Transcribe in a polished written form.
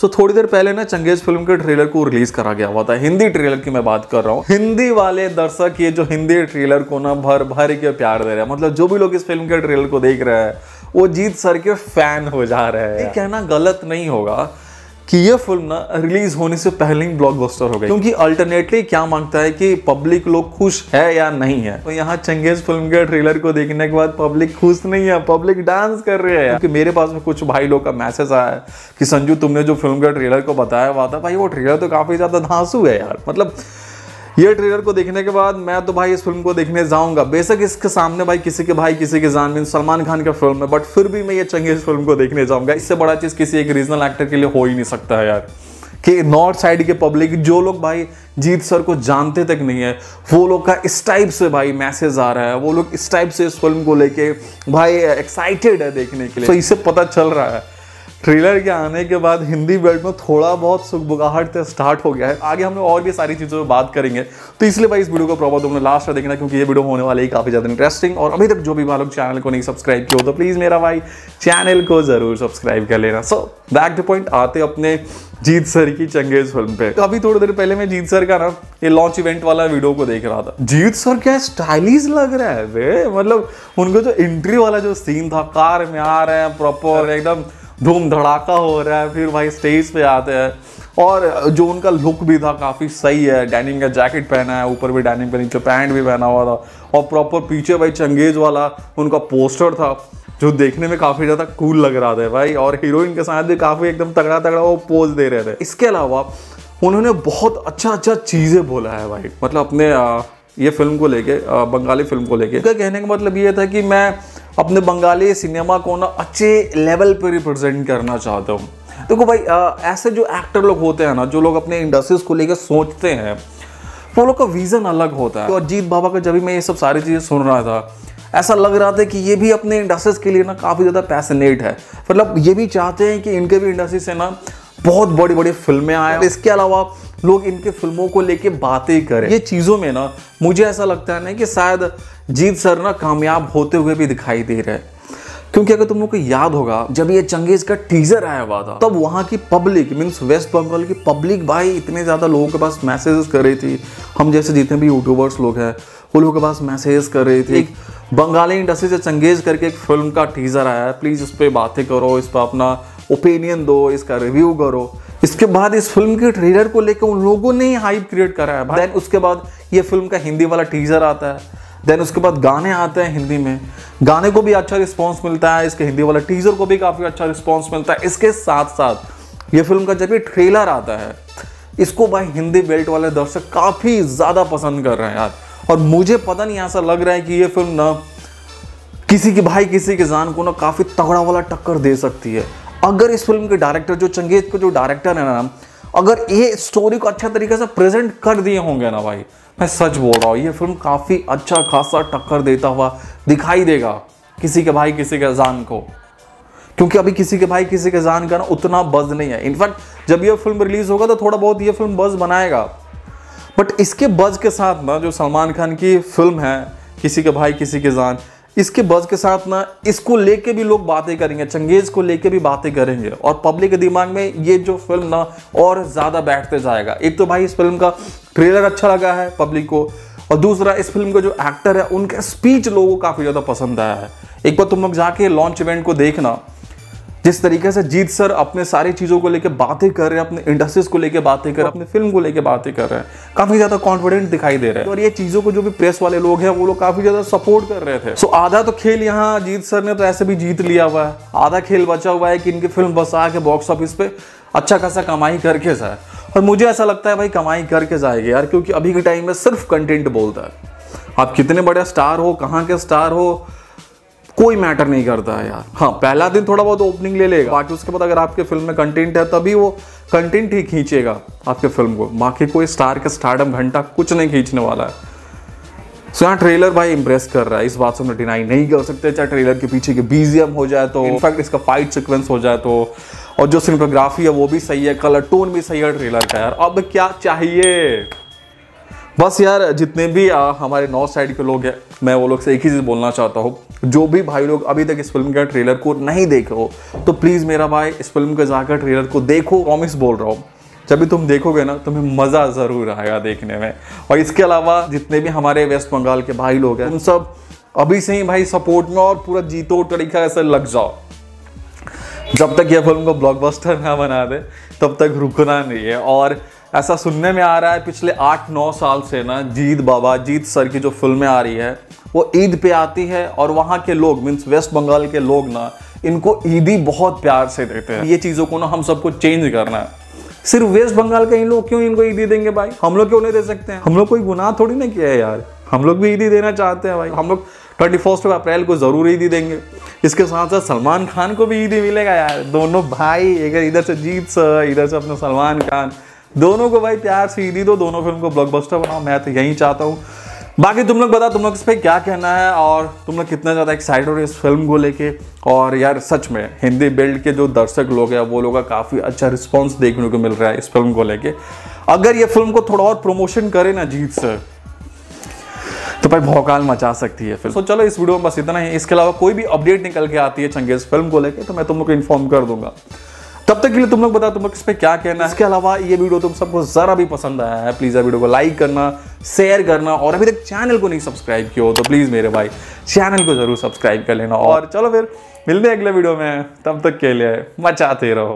सो थोड़ी देर पहले ना चंगेज फिल्म के ट्रेलर को रिलीज करा गया हुआ था। हिंदी ट्रेलर की मैं बात कर रहा हूँ। हिंदी वाले दर्शक ये जो हिंदी ट्रेलर को ना भर भर के प्यार दे रहे हैं, मतलब जो भी लोग इस फिल्म के ट्रेलर को देख रहे हैं वो जीत सर के फैन हो जा रहे हैं। ये कहना गलत नहीं होगा कि ये फिल्म ना रिलीज होने से पहले ही ब्लॉकबस्टर हो गई, क्योंकि अल्टरनेटली क्या मांगता है कि पब्लिक लोग खुश है या नहीं है। तो यहाँ चंगेज फिल्म के ट्रेलर को देखने के बाद पब्लिक खुश नहीं है, पब्लिक डांस कर रहे हैं। क्योंकि मेरे पास में कुछ भाई लोग का मैसेज आया है कि संजू तुमने जो फिल्म के ट्रेलर को बताया हुआ था भाई, वो ट्रेलर तो काफी ज्यादा धांसू है यार। मतलब ये ट्रेलर को देखने के बाद मैं तो भाई इस फिल्म को देखने जाऊंगा, बेशक इसके सामने भाई किसी के जान में सलमान खान का फिल्म है, बट फिर भी मैं ये चंगेज फिल्म को देखने जाऊंगा। इससे बड़ा चीज़ किसी एक रीजनल एक्टर के लिए हो ही नहीं सकता है यार, कि नॉर्थ साइड के पब्लिक जो लोग भाई जीत सर को जानते तक नहीं है, वो लोग का इस टाइप से भाई मैसेज आ रहा है, वो लोग इस टाइप से इस फिल्म को लेके भाई एक्साइटेड है देखने के लिए। तो इससे पता चल रहा है ट्रेलर के आने के बाद हिंदी वर्ल्ड में थोड़ा बहुत सुगबुगाहट स्टार्ट हो गया है। आगे हम लोग और भी सारी चीज़ों पर बात करेंगे, तो इसलिए भाई इस वीडियो को प्रॉपर तुमने लास्ट तक देखना, क्योंकि ये वीडियो होने वाली है काफ़ी ज़्यादा इंटरेस्टिंग। और अभी तक जो भी भाई लोग चैनल को नहीं सब्सक्राइब किया हो तो प्लीज़ मेरा भाई चैनल को ज़रूर सब्सक्राइब कर लेना। सो बैक टू पॉइंट आते अपने जीत सर की चंगेज फिल्म पे। तो अभी थोड़ी देर पहले मैं जीत सर का ना ये लॉन्च इवेंट वाला वीडियो को देख रहा था। जीत सर क्या स्टाइलिश लग रहा है वे, मतलब उनको जो एंट्री वाला जो सीन था, कार में आ रहे हैं प्रॉपर एकदम धूम धड़ाका हो रहा है, फिर भाई स्टेज पे आते हैं, और जो उनका लुक भी था काफ़ी सही है। डेनिम का जैकेट पहना है, ऊपर भी डेनिम के नीचे पैंट भी पहना हुआ था, और प्रॉपर पीछे भाई चंगेज वाला उनका पोस्टर था जो देखने में काफ़ी ज़्यादा कूल लग रहा था भाई। और हीरोइन के साथ भी काफ़ी एकदम तगड़ा तगड़ा वो पोज दे रहे थे। इसके अलावा उन्होंने बहुत अच्छा अच्छा चीज़ें बोला है भाई, मतलब अपने ये फिल्म को लेके, बंगाली फिल्म को लेके। उनका कहने का मतलब ये था कि मैं अपने बंगाली सिनेमा को ना अच्छे लेवल पर रिप्रेजेंट करना चाहता हूँ। देखो भाई ऐसे जो एक्टर लोग होते हैं ना, जो लोग अपने इंडस्ट्रीज को लेकर सोचते हैं, वो लोग का विज़न अलग होता है। और तो जीत बाबा का जब भी मैं ये सब सारी चीज़ें सुन रहा था, ऐसा लग रहा था कि ये भी अपने इंडस्ट्रीज के लिए ना काफ़ी ज़्यादा पैशनेट है, मतलब ये भी चाहते हैं कि इनके भी इंडस्ट्री से ना बहुत बड़ी बड़ी फिल्में आए, इसके अलावा लोग इनके फिल्मों को लेके बातें करें। ये चीज़ों में ना मुझे ऐसा लगता है ना कि शायद जीत सर ना कामयाब होते हुए भी दिखाई दे रहे हैं, क्योंकि अगर तुम लोग को याद होगा जब ये चंगेज का टीजर आया हुआ था, तब वहाँ की पब्लिक मीन्स वेस्ट बंगाल की पब्लिक भाई इतने ज़्यादा लोगों के पास मैसेजेस कर रही थी। हम जैसे जितने भी यूट्यूबर्स लोग हैं वो लोगों के पास मैसेजेस कर रही थी, एक बंगाली इंडस्ट्री से चंगेज करके एक फिल्म का टीजर आया है, प्लीज़ उस पर बातें करो, इस पर अपना ओपिनियन दो, इसका रिव्यू करो। इसके बाद इस फिल्म के ट्रेलर को लेकर उन लोगों ने हाइप क्रिएट करा है। देन उसके बाद ये फिल्म का हिंदी वाला टीजर आता है, देन उसके बाद गाने आते हैं हिंदी में, गाने को भी अच्छा रिस्पांस मिलता है, इसके हिंदी वाला टीजर को भी काफ़ी अच्छा रिस्पांस मिलता है। इसके साथ साथ ये फिल्म का जब भी ट्रेलर आता है, इसको भाई हिंदी बेल्ट वाले दर्शक काफ़ी ज़्यादा पसंद कर रहे हैं यार। और मुझे पता नहीं ऐसा लग रहा है कि ये फिल्म ना किसी की जान को ना काफ़ी तगड़ा वाला टक्कर दे सकती है। अगर इस फिल्म के डायरेक्टर जो चंगेज के जो डायरेक्टर है ना, अगर ये स्टोरी को अच्छा तरीके से प्रेजेंट कर दिए होंगे ना भाई, मैं सच बोल रहा हूँ, ये फिल्म काफ़ी अच्छा खासा टक्कर देता हुआ दिखाई देगा किसी के जान को, क्योंकि अभी किसी के जान का ना उतना बज़ नहीं है। इनफैक्ट जब ये फिल्म रिलीज़ होगा तो थोड़ा बहुत ये फिल्म बज़ बनाएगा, बट इसके बज़ के साथ ना जो सलमान खान की फिल्म है किसी के जान, इसके बज़ के साथ ना इसको लेके भी लोग बातें करेंगे, चंगेज को लेके भी बातें करेंगे, और पब्लिक के दिमाग में ये जो फिल्म ना और ज़्यादा बैठते जाएगा। एक तो भाई इस फिल्म का ट्रेलर अच्छा लगा है पब्लिक को, और दूसरा इस फिल्म का जो एक्टर है उनका स्पीच लोगों को काफ़ी ज़्यादा पसंद आया है। एक बार तुम लोग जाके लॉन्च इवेंट को देखना, जिस तरीके से जीत सर अपने सारी चीज़ों को लेके बातें कर रहे हैं, अपने इंडस्ट्रीज को लेके बातें कर रहे हैं, अपने फिल्म को लेके बातें कर रहे हैं, काफ़ी ज़्यादा कॉन्फिडेंट दिखाई दे रहे हैं। और ये चीज़ों को जो भी प्रेस वाले लोग हैं वो लोग काफ़ी ज़्यादा सपोर्ट कर रहे थे। सो आधा तो खेल यहाँ जीत सर ने तो ऐसे भी जीत लिया हुआ है, आधा खेल बचा हुआ है कि इनकी फिल्म बस आके बॉक्स ऑफिस पर अच्छा खासा कमाई करके जाए। और मुझे ऐसा लगता है भाई कमाई करके जाएगी यार, क्योंकि अभी के टाइम में सिर्फ कंटेंट बोलता है। आप कितने बड़े स्टार हो, कहाँ के स्टार हो, कोई मैटर नहीं करता है यार। हाँ, पहला दिन थोड़ा बहुत ओपनिंग ले लेगा, बाकी उसके बाद अगर आपके फिल्म में कंटेंट है तभी वो कंटेंट ही खींचेगा आपके फिल्म को, बाकी कोई स्टार का स्टारडम घंटा कुछ नहीं खींचने वाला है। सो यहाँ ट्रेलर भाई इंप्रेस कर रहा है, इस बात से हम डिनाई नहीं कर सकते, चाहे ट्रेलर के पीछे के बीजीएम हो जाए तो, इनफैक्ट इसका फाइट सिक्वेंस हो जाए तो, और जो सिनेमेटोग्राफी है वो भी सही है, कलर टोन भी सही है ट्रेलर का यार। अब क्या चाहिए बस यार, जितने भी हमारे नॉर्थ साइड के लोग हैं, मैं वो लोग से एक ही चीज़ बोलना चाहता हूँ जो भी भाई लोग अभी तक इस फिल्म के ट्रेलर को नहीं देखे हो तो प्लीज़ मेरा भाई इस फिल्म के जाकर ट्रेलर को देखो। प्रॉमिस बोल रहा हूँ, जब भी तुम देखोगे ना तुम्हें मज़ा ज़रूर आएगा देखने में। और इसके अलावा जितने भी हमारे वेस्ट बंगाल के भाई लोग हैं उन सब अभी से ही भाई सपोर्ट में और पूरा जीतो तरीका ऐसे लग जाओ। जब तक यह फिल्म को ब्लॉकबस्टर ना बना दे तब तक रुकना नहीं है। और ऐसा सुनने में आ रहा है पिछले 8-9 साल से ना जीत सर की जो फिल्में आ रही है वो ईद पे आती है और वहाँ के लोग मीन्स वेस्ट बंगाल के लोग ना इनको ईदी बहुत प्यार से देते हैं। ये चीज़ों को ना हम सबको चेंज करना है। सिर्फ वेस्ट बंगाल के इन लोग क्यों इनको ईदी देंगे भाई, हम लोग क्यों नहीं दे सकते हैं? हम लोग कोई गुनाह थोड़ी ना किया है यार, हम लोग भी ईदी देना चाहते हैं भाई। हम लोग 21 अप्रैल को ज़रूर ईदी देंगे। इसके साथ साथ सलमान खान को भी ईदी मिलेगा यार। दोनों भाई इधर से जीत सर इधर से अपने सलमान खान, दोनों को भाई प्यार से ईदी दो, दोनों फिल्म को ब्लॉकबस्टर बनाओ। मैं तो यही चाहता हूँ। बाकी तुम लोग बताओ तुम लोग इस पर क्या कहना है और तुम लोग कितना ज़्यादा एक्साइटेड हो इस फिल्म को लेके। और यार सच में हिंदी बेल्ट के जो दर्शक लोग हैं वो लोग का काफ़ी अच्छा रिस्पांस देखने को मिल रहा है इस फिल्म को लेके। अगर ये फिल्म को थोड़ा और प्रमोशन करे ना जीत सर तो भाई भौकाल मचा सकती है फिर। तो चलो इस वीडियो में बस इतना ही। इसके अलावा कोई भी अपडेट निकल के आती है चंगेज़ फिल्म को लेकर तो मैं तुम लोग को इन्फॉर्म कर दूंगा। तब तक के लिए तुम लोग बताओ तुम लोग इस पर क्या कहना है। इसके अलावा ये वीडियो तुम सबको ज़रा भी पसंद आया है प्लीज़ वीडियो को लाइक करना, शेयर करना और अभी तक चैनल को नहीं सब्सक्राइब किया हो तो प्लीज़ मेरे भाई चैनल को ज़रूर सब्सक्राइब कर लेना। और चलो फिर मिलते हैं अगले वीडियो में, तब तक के लिए मचाते रहो।